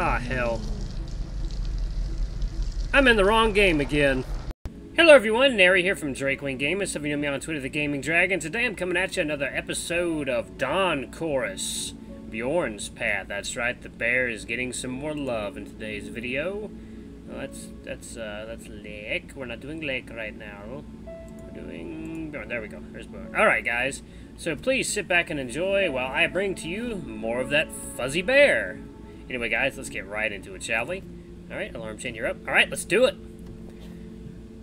Ah, hell. I'm in the wrong game again. Hello everyone, Neri here from Drakewing Gaming. Some of you know me on Twitter, The Gaming Dragon. Today I'm coming at you another episode of Dawn Chorus, Bjorn's Path. That's right, the bear is getting some more love in today's video. Well, that's Lake. We're not doing Lake right now. We're doing Bjorn. There we go. There's Bjorn. Alright guys, so please sit back and enjoy while I bring to you more of that fuzzy bear. Anyway guys, let's get right into it, shall we? Alright, alarm chain, you're up. Alright, let's do it!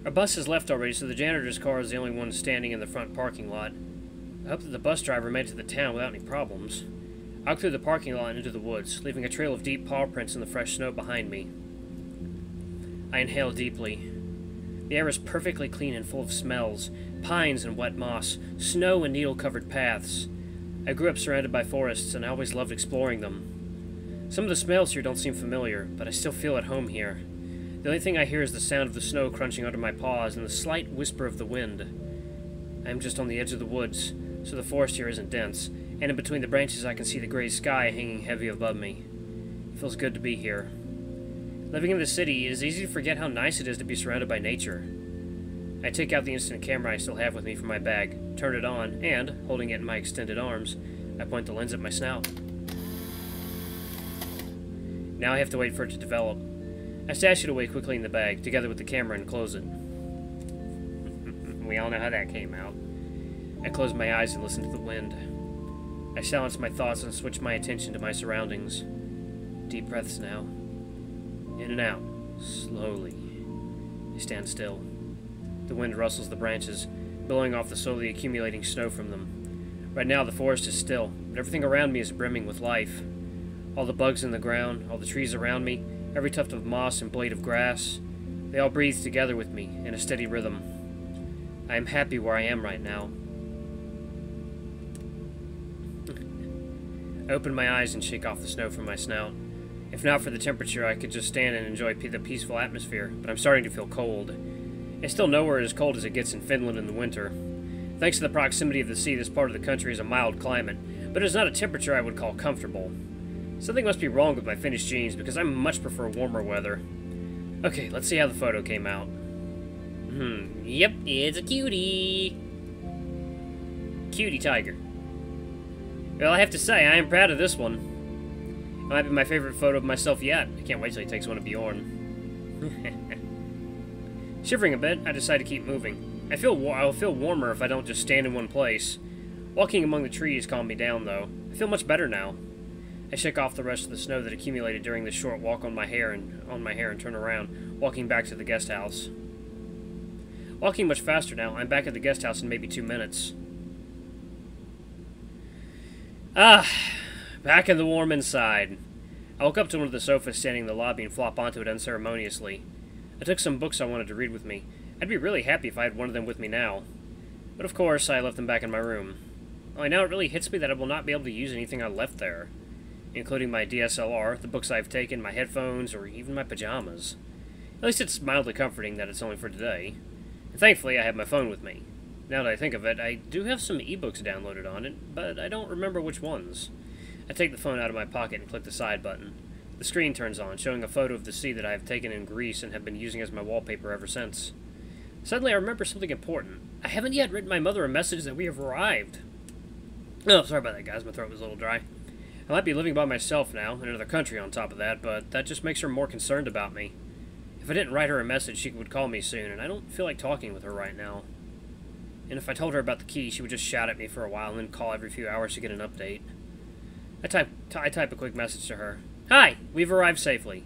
Our bus is left already, so the janitor's car is the only one standing in the front parking lot. I hope that the bus driver made it to the town without any problems. I walked through the parking lot and into the woods, leaving a trail of deep paw prints in the fresh snow behind me. I inhaled deeply. The air is perfectly clean and full of smells. Pines and wet moss, snow and needle-covered paths. I grew up surrounded by forests, and I always loved exploring them. Some of the smells here don't seem familiar, but I still feel at home here. The only thing I hear is the sound of the snow crunching under my paws and the slight whisper of the wind. I am just on the edge of the woods, so the forest here isn't dense, and in between the branches I can see the gray sky hanging heavy above me. It feels good to be here. Living in the city, it is easy to forget how nice it is to be surrounded by nature. I take out the instant camera I still have with me from my bag, turn it on, and, holding it in my extended arms, I point the lens at my snout. Now I have to wait for it to develop. I stash it away quickly in the bag, together with the camera, and close it. We all know how that came out. I close my eyes and listen to the wind. I silence my thoughts and switch my attention to my surroundings. Deep breaths now. In and out. Slowly. I stand still. The wind rustles the branches, blowing off the slowly accumulating snow from them. Right now the forest is still, but everything around me is brimming with life. All the bugs in the ground, all the trees around me, every tuft of moss and blade of grass, they all breathe together with me in a steady rhythm. I am happy where I am right now. I open my eyes and shake off the snow from my snout. If not for the temperature, I could just stand and enjoy the peaceful atmosphere, but I'm starting to feel cold. It's still nowhere as cold as it gets in Finland in the winter. Thanks to the proximity of the sea, this part of the country is a mild climate, but it is not a temperature I would call comfortable. Something must be wrong with my Finnish jeans, because I much prefer warmer weather. Okay, let's see how the photo came out. Yep, it's a cutie! Cutie tiger. Well, I have to say, I am proud of this one. It might be my favorite photo of myself yet. I can't wait till he takes one of Bjorn. Shivering a bit, I decide to keep moving. I'll feel warmer if I don't just stand in one place. Walking among the trees calmed me down, though. I feel much better now. I shake off the rest of the snow that accumulated during this short walk on my hair and turn around, walking back to the guest house. Walking much faster now, I'm back at the guest house in maybe 2 minutes. Ah, back in the warm inside. I walk up to one of the sofas standing in the lobby and flop onto it unceremoniously. I took some books I wanted to read with me. I'd be really happy if I had one of them with me now. But of course, I left them back in my room. Only now it really hits me that I will not be able to use anything I left there, including my DSLR, the books I've taken, my headphones, or even my pajamas. At least it's mildly comforting that it's only for today. And thankfully, I have my phone with me. Now that I think of it, I do have some ebooks downloaded on it, but I don't remember which ones. I take the phone out of my pocket and click the side button. The screen turns on, showing a photo of the sea that I have taken in Greece and have been using as my wallpaper ever since. Suddenly, I remember something important. I haven't yet written my mother a message that we have arrived. Oh, sorry about that, guys. My throat was a little dry. I might be living by myself now, in another country on top of that, but that just makes her more concerned about me. If I didn't write her a message, she would call me soon, and I don't feel like talking with her right now. And if I told her about the key, she would just shout at me for a while and then call every few hours to get an update. I type a quick message to her. Hi! We've arrived safely.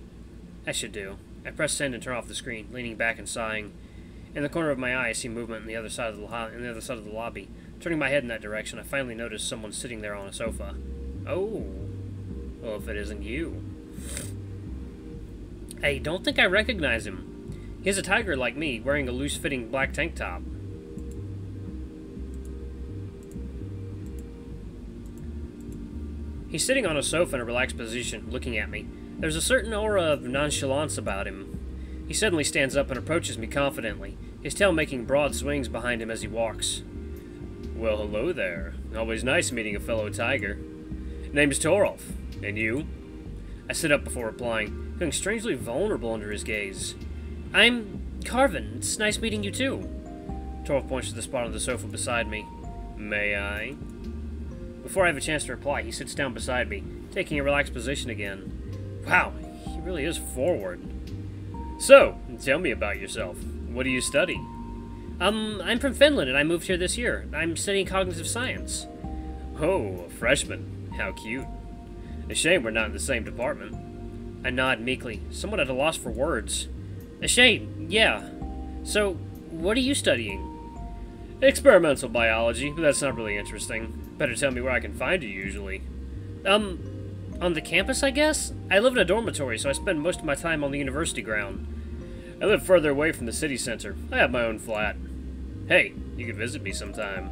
That should do. I press send and turn off the screen, leaning back and sighing. In the corner of my eye, I see movement on the other side of the lobby. Turning my head in that direction, I finally notice someone sitting there on a sofa. Oh, well, if it isn't you. I don't think I recognize him. He's a tiger like me, wearing a loose-fitting black tank top. He's sitting on a sofa in a relaxed position, looking at me. There's a certain aura of nonchalance about him. He suddenly stands up and approaches me confidently, his tail making broad swings behind him as he walks. Well, hello there. Always nice meeting a fellow tiger. Name's Torolf. And you? I sit up before replying, feeling strangely vulnerable under his gaze. I'm Carvin. It's nice meeting you too. Torolf points to the spot on the sofa beside me. May I? Before I have a chance to reply, he sits down beside me, taking a relaxed position again. Wow, he really is forward. So, tell me about yourself. What do you study? I'm from Finland and I moved here this year. I'm studying cognitive science. Oh, a freshman. How cute. A shame we're not in the same department. I nod meekly, somewhat at a loss for words. A shame, yeah. So, what are you studying? Experimental biology, but that's not really interesting. Better tell me where I can find you usually. On the campus, I guess? I live in a dormitory, so I spend most of my time on the university ground. I live further away from the city center. I have my own flat. Hey, you could visit me sometime.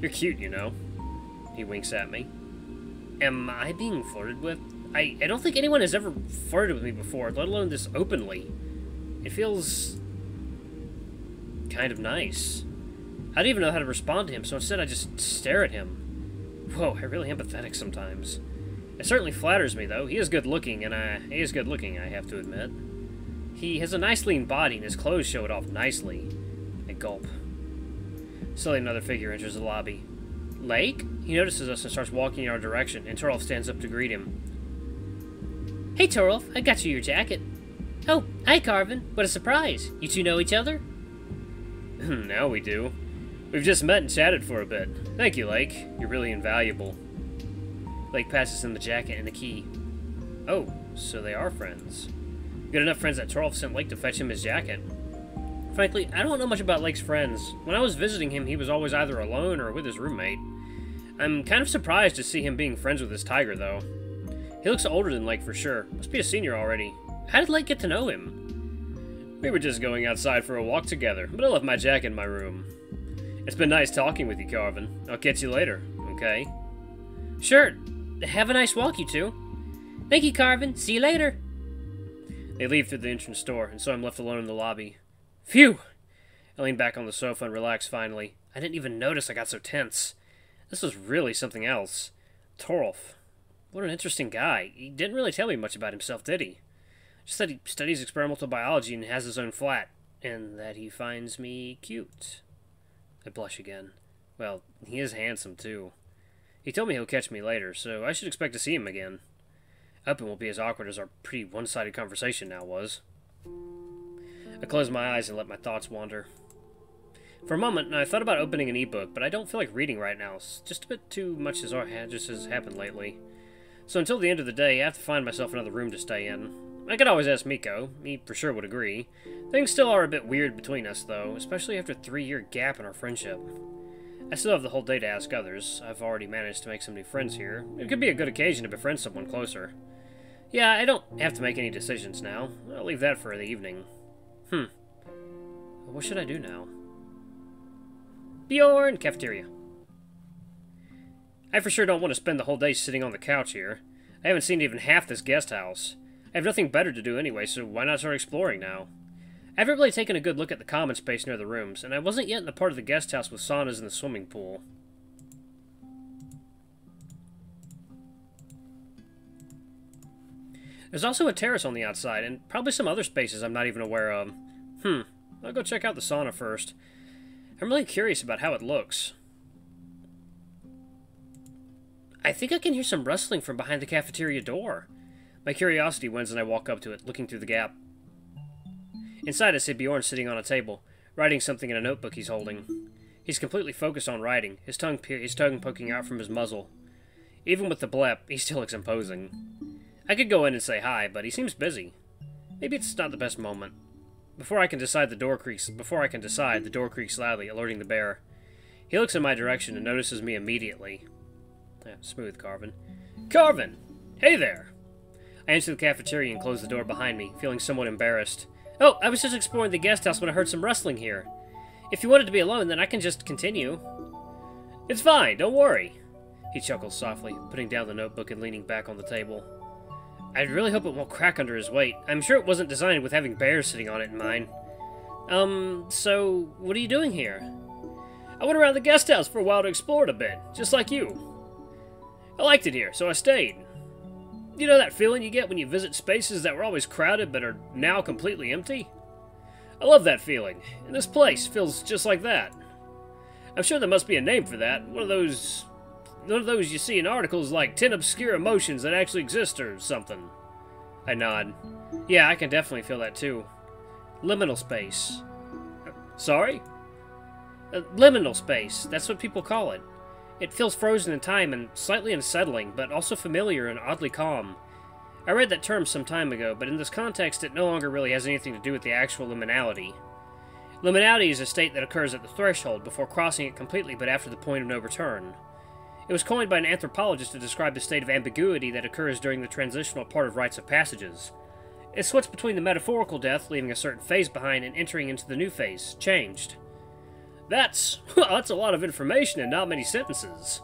You're cute, you know. He winks at me. Am I being flirted with? I don't think anyone has ever flirted with me before, let alone this openly. It feels kind of nice. I don't even know how to respond to him, so instead I just stare at him. Whoa, I really am pathetic sometimes. It certainly flatters me, though. He is good-looking, and he is good-looking, I have to admit. He has a nice lean body, and his clothes show it off nicely. I gulp. Suddenly another figure enters the lobby. Lake? He notices us and starts walking in our direction, and Torolf stands up to greet him. Hey, Torolf, I got you your jacket. Oh, hi, Carvin. What a surprise. You two know each other? Now we do. We've just met and chatted for a bit. Thank you, Lake. You're really invaluable. Lake passes him the jacket and the key. Oh, so they are friends. Good enough friends that Torolf sent Lake to fetch him his jacket. Frankly, I don't know much about Lake's friends. When I was visiting him, he was always either alone or with his roommate. I'm kind of surprised to see him being friends with this tiger, though. He looks older than Lake for sure. Must be a senior already. How did Lake get to know him? We were just going outside for a walk together, but I left my jacket in my room. It's been nice talking with you, Carvin. I'll catch you later, okay? Sure. Have a nice walk, you two. Thank you, Carvin. See you later. They leave through the entrance door, and so I'm left alone in the lobby. Phew! I lean back on the sofa and relax finally. I didn't even notice I got so tense. This was really something else. Torolf. What an interesting guy. He didn't really tell me much about himself, did he? Just that he studies experimental biology and has his own flat. And that he finds me cute. I blush again. Well, he is handsome, too. He told me he'll catch me later, so I should expect to see him again. Upping won't be as awkward as our pretty one-sided conversation now was. I close my eyes and let my thoughts wander. For a moment, I thought about opening an e-book, but I don't feel like reading right now. It's just a bit too much has happened lately. So until the end of the day, I have to find myself another room to stay in. I could always ask Miko. He for sure would agree. Things still are a bit weird between us, though, especially after a 3-year gap in our friendship. I still have the whole day to ask others. I've already managed to make some new friends here. It could be a good occasion to befriend someone closer. Yeah, I don't have to make any decisions now. I'll leave that for the evening. What should I do now? Bjorn! Cafeteria. I for sure don't want to spend the whole day sitting on the couch here. I haven't seen even half this guest house. I have nothing better to do anyway, so why not start exploring now? I haven't really taken a good look at the common space near the rooms, and I wasn't yet in the part of the guest house with saunas and the swimming pool. There's also a terrace on the outside, and probably some other spaces I'm not even aware of. I'll go check out the sauna first. I'm really curious about how it looks. I think I can hear some rustling from behind the cafeteria door. My curiosity wins and I walk up to it, looking through the gap. Inside I see Bjorn sitting on a table, writing something in a notebook he's holding. He's completely focused on writing, his tongue poking out from his muzzle. Even with the blep, he still looks imposing. I could go in and say hi, but he seems busy. Maybe it's not the best moment. Before I can decide, the door creaks loudly, alerting the bear. He looks in my direction and notices me immediately. Smooth, Carvin. Carvin! Hey there! I enter the cafeteria and close the door behind me, feeling somewhat embarrassed. Oh, I was just exploring the guest house when I heard some rustling here. If you wanted to be alone, then I can just continue. It's fine, don't worry. He chuckles softly, putting down the notebook and leaning back on the table. I really hope it won't crack under his weight. I'm sure it wasn't designed with having bears sitting on it in mind. So what are you doing here? I went around the guest house for a while to explore it a bit, just like you. I liked it here, so I stayed. You know that feeling you get when you visit spaces that were always crowded but are now completely empty? I love that feeling, and this place feels just like that. I'm sure there must be a name for that, one of those you see in articles like 10 obscure emotions that actually exist or something. I nod. Yeah, I can definitely feel that too. Liminal space. Sorry? Liminal space, that's what people call it. It feels frozen in time and slightly unsettling, but also familiar and oddly calm. I read that term some time ago, but in this context it no longer really has anything to do with the actual liminality. Liminality is a state that occurs at the threshold before crossing it completely but after the point of no return. It was coined by an anthropologist to describe the state of ambiguity that occurs during the transitional part of rites of passages. It switched between the metaphorical death, leaving a certain phase behind, and entering into the new phase, changed. That's a lot of information in not many sentences.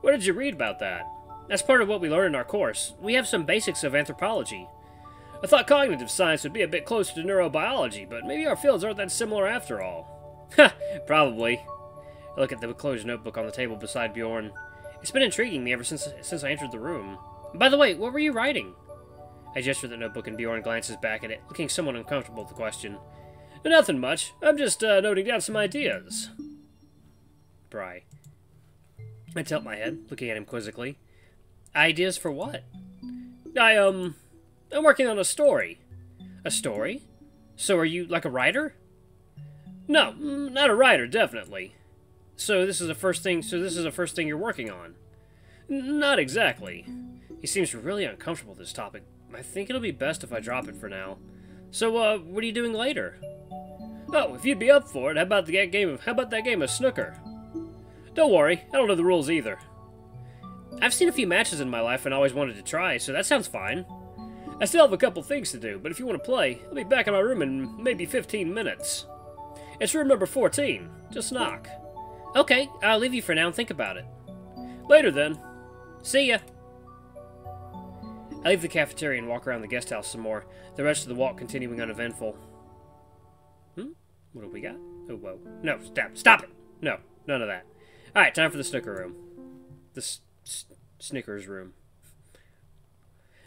What did you read about that? That's part of what we learn in our course. We have some basics of anthropology. I thought cognitive science would be a bit closer to neurobiology, but maybe our fields aren't that similar after all. Ha! Probably. I look at the closed notebook on the table beside Bjorn. It's been intriguing me ever since I entered the room. By the way, what were you writing? I gesture the notebook and Bjorn glances back at it, looking somewhat uncomfortable with the question. Nothing much. I'm just noting down some ideas. Bry. I tilt my head, looking at him quizzically. Ideas for what? I'm working on a story. A story? So are you like a writer? No, not a writer, definitely. So this is the first thing you're working on? Not exactly. He seems really uncomfortable with this topic. I think it'll be best if I drop it for now. So, what are you doing later? Oh, if you'd be up for it, how about that game of Snooker? Don't worry, I don't know the rules either. I've seen a few matches in my life and always wanted to try, so that sounds fine. I still have a couple things to do, but if you want to play, I'll be back in my room in maybe 15 minutes. It's room number 14. Just knock. Okay, I'll leave you for now and think about it. Later then. See ya. I leave the cafeteria and walk around the guest house some more, the rest of the walk continuing uneventful. What do we got? Oh, whoa. No, stop it! No, none of that. Alright, time for the snooker room. The snickers room.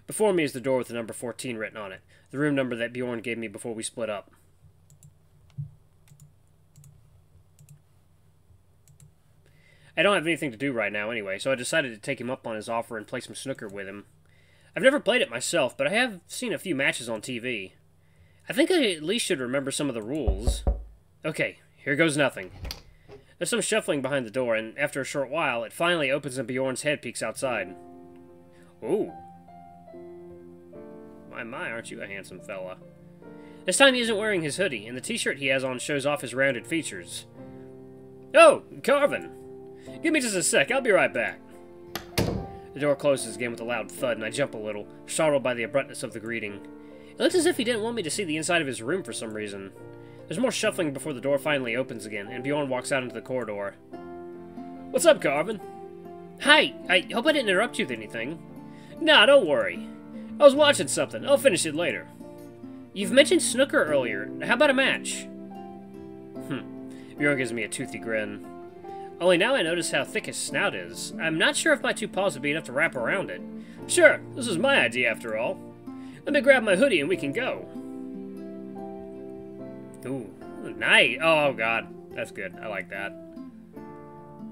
Before me is the door with the number 14 written on it, the room number that Bjorn gave me before we split up. I don't have anything to do right now anyway, so I decided to take him up on his offer and play some snooker with him. I've never played it myself, but I have seen a few matches on TV. I think I at least should remember some of the rules. Okay, here goes nothing. There's some shuffling behind the door, and after a short while, it finally opens and Bjorn's head peeks outside. Ooh. My, aren't you a handsome fella. This time he isn't wearing his hoodie, and the t-shirt he has on shows off his rounded features. Oh, Carvin! Give me just a sec, I'll be right back. The door closes again with a loud thud, and I jump a little, startled by the abruptness of the greeting. It looks as if he didn't want me to see the inside of his room for some reason. There's more shuffling before the door finally opens again, and Bjorn walks out into the corridor. What's up, Carvin? Hi! I hope I didn't interrupt you with anything. Nah, don't worry. I was watching something. I'll finish it later. You've mentioned snooker earlier. How about a match? Bjorn gives me a toothy grin. Only now I notice how thick his snout is. I'm not sure if my two paws would be enough to wrap around it. Sure, this is my idea after all. Let me grab my hoodie and we can go. Ooh, nice. Oh, God. That's good. I like that.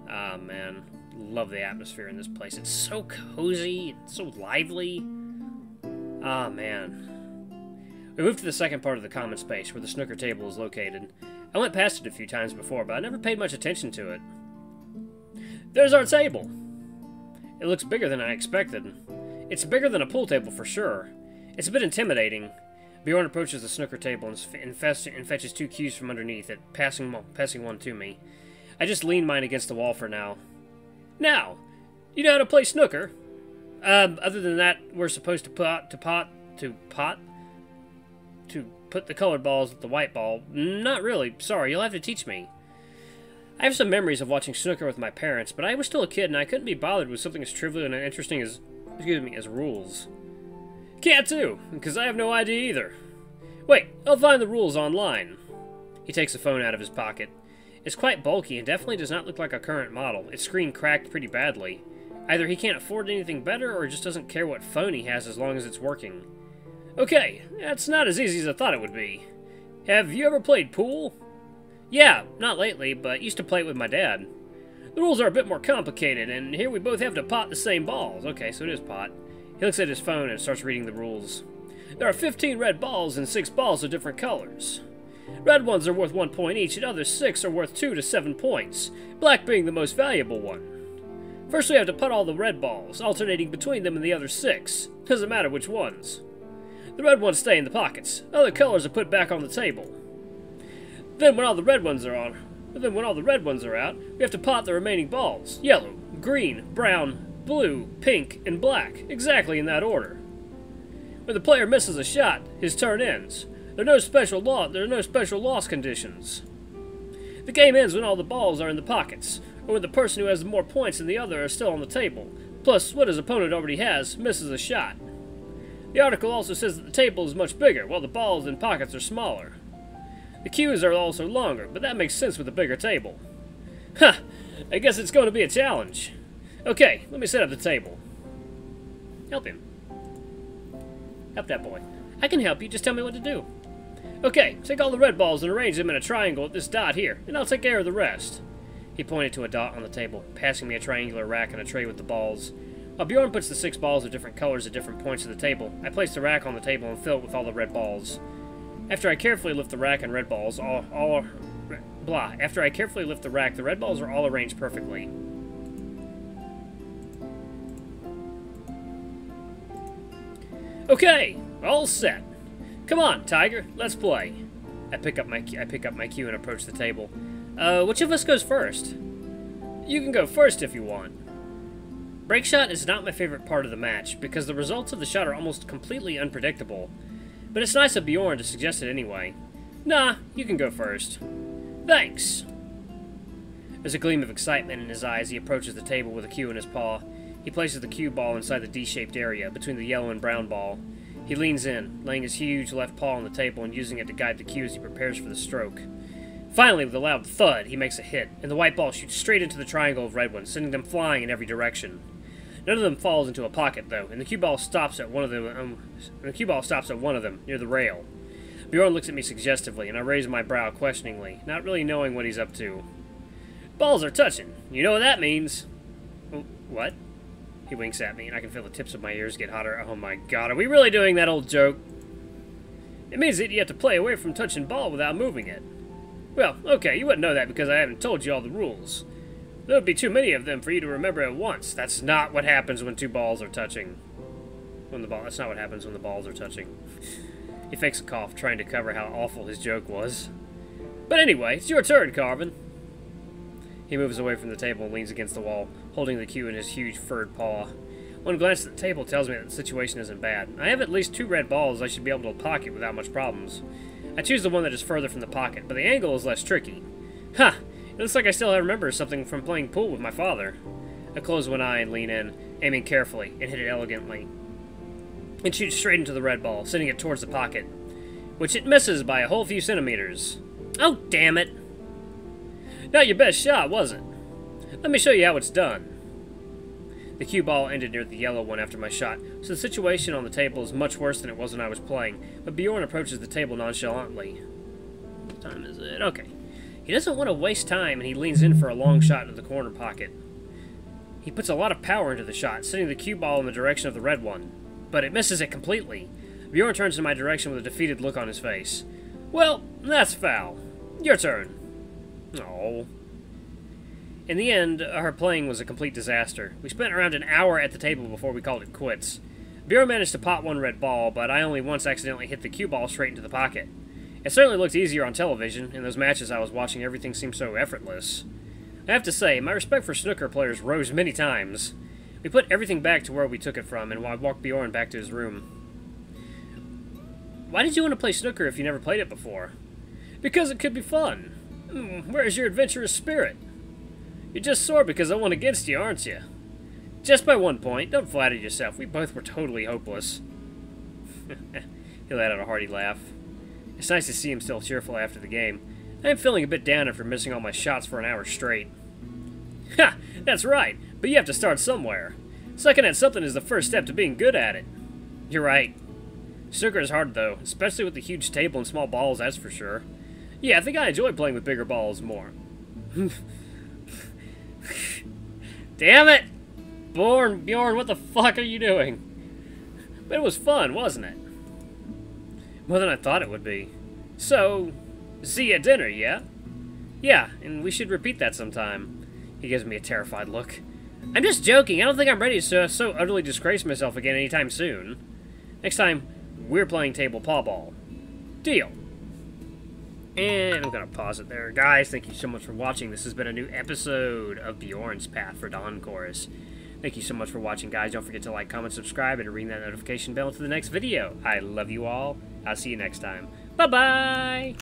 Ah, man. Love the atmosphere in this place. It's so cozy. It's so lively. Ah, man. We moved to the second part of the common space, where the snooker table is located. I went past it a few times before, but I never paid much attention to it. There's our table! It looks bigger than I expected. It's bigger than a pool table for sure. It's a bit intimidating. Bjorn approaches the snooker table and fetches two cues from underneath it, passing one to me. I just lean mine against the wall for now. Now, you know how to play snooker? Other than that, we're supposed to put the colored balls with the white ball. Not really. Sorry, you'll have to teach me. I have some memories of watching snooker with my parents, but I was still a kid and I couldn't be bothered with something as trivial and interesting as rules. Can't do, because I have no idea either. Wait, I'll find the rules online. He takes the phone out of his pocket. It's quite bulky and definitely does not look like a current model. Its screen cracked pretty badly. Either he can't afford anything better, or just doesn't care what phone he has as long as it's working. Okay, that's not as easy as I thought it would be. Have you ever played pool? Yeah, not lately, but used to play it with my dad. The rules are a bit more complicated, and here we both have to pot the same balls. Okay, so it is pot. He looks at his phone and starts reading the rules. There are 15 red balls and 6 balls of different colors. Red ones are worth 1 point each, and other 6 are worth 2 to 7 points, black being the most valuable one. First we have to putt all the red balls, alternating between them and the other 6. Doesn't matter which ones. The red ones stay in the pockets. Other colors are put back on the table. Then when all the red ones are out, we have to pot the remaining balls. Yellow, green, brown, blue, pink, and black, exactly in that order. When the player misses a shot, his turn ends. There are no special loss conditions. The game ends when all the balls are in the pockets, or when the person who has more points than the other are still on the table, plus what his opponent already has misses a shot. The article also says that the table is much bigger, while the balls and pockets are smaller. The cues are also longer, but that makes sense with a bigger table. Huh, I guess it's going to be a challenge. Okay, let me set up the table. Help him. Help that boy. I can help you, just tell me what to do. Okay, take all the red balls and arrange them in a triangle at this dot here, and I'll take care of the rest. He pointed to a dot on the table, passing me a triangular rack and a tray with the balls. While Bjorn puts the 6 balls of different colors at different points of the table, I place the rack on the table and fill it with all the red balls. After I carefully lift the rack, the red balls are all arranged perfectly. Okay, all set. Come on, Tiger, let's play. I pick up my cue and approach the table. Which of us goes first? You can go first if you want. Break shot is not my favorite part of the match because the results of the shot are almost completely unpredictable. But it's nice of Bjorn to suggest it anyway. Nah, you can go first. Thanks. There's a gleam of excitement in his eyes. He approaches the table with a cue in his paw. He places the cue ball inside the D-shaped area between the yellow and brown ball. He leans in, laying his huge left paw on the table and using it to guide the cue as he prepares for the stroke. Finally, with a loud thud, he makes a hit, and the white ball shoots straight into the triangle of red ones, sending them flying in every direction. None of them falls into a pocket, though, and the cue ball stops at one of them. Near the rail. Bjorn looks at me suggestively, and I raise my brow questioningly, not really knowing what he's up to. Balls are touching. You know what that means? What? He winks at me, and I can feel the tips of my ears get hotter. Oh my god, are we really doing that old joke? It means that you have to play away from touching ball without moving it. Well, okay, you wouldn't know that because I haven't told you all the rules. There would be too many of them for you to remember at once. That's not what happens when two balls are touching. That's not what happens when the balls are touching. He fakes a cough, trying to cover how awful his joke was. But anyway, it's your turn, Carvin. He moves away from the table and leans against the wall, holding the cue in his huge furred paw. One glance at the table tells me that the situation isn't bad. I have at least 2 red balls I should be able to pocket without much problems. I choose the one that is further from the pocket, but the angle is less tricky. Huh! It looks like I still remember something from playing pool with my father. I close one eye and lean in, aiming carefully, and hit it elegantly. It shoots straight into the red ball, sending it towards the pocket, which it misses by a whole few centimeters. Oh, damn it! Not your best shot, was it? Let me show you how it's done. The cue ball ended near the yellow one after my shot, so the situation on the table is much worse than it was when I was playing, but Bjorn approaches the table nonchalantly. What time is it? Okay. He doesn't want to waste time, and he leans in for a long shot into the corner pocket. He puts a lot of power into the shot, sending the cue ball in the direction of the red one, but it misses it completely. Bjorn turns in my direction with a defeated look on his face. Well, that's foul. Your turn. Aww. In the end, our playing was a complete disaster. We spent around an hour at the table before we called it quits. Bjorn managed to pot 1 red ball, but I only once accidentally hit the cue ball straight into the pocket. It certainly looked easier on television. In those matches I was watching, everything seemed so effortless. I have to say, my respect for snooker players rose many times. We put everything back to where we took it from, and I walked Bjorn back to his room. Why did you want to play snooker if you never played it before? Because it could be fun. Where is your adventurous spirit? You're just sore because I won against you, aren't you? Just by 1 point. Don't flatter yourself. We both were totally hopeless. He let out a hearty laugh. It's nice to see him still cheerful after the game. I am feeling a bit down after missing all my shots for an hour straight. Ha! That's right, but you have to start somewhere. Sucking at something is the first step to being good at it. You're right. Snooker is hard, though, especially with the huge table and small balls, that's for sure. Yeah, I think I enjoy playing with bigger balls more. Damn it! Bjorn, what the fuck are you doing? But it was fun, wasn't it? More than I thought it would be. So, see you at dinner, yeah? Yeah, and we should repeat that sometime. He gives me a terrified look. I'm just joking, I don't think I'm ready to so utterly disgrace myself again anytime soon. Next time, we're playing table paw ball. Deal. And I'm gonna pause it there. Guys, thank you so much for watching. This has been a new episode of Bjorn's Path for Dawn Chorus. Thank you so much for watching, guys. Don't forget to like, comment, subscribe, and ring that notification bell for the next video. I love you all. I'll see you next time. Bye-bye!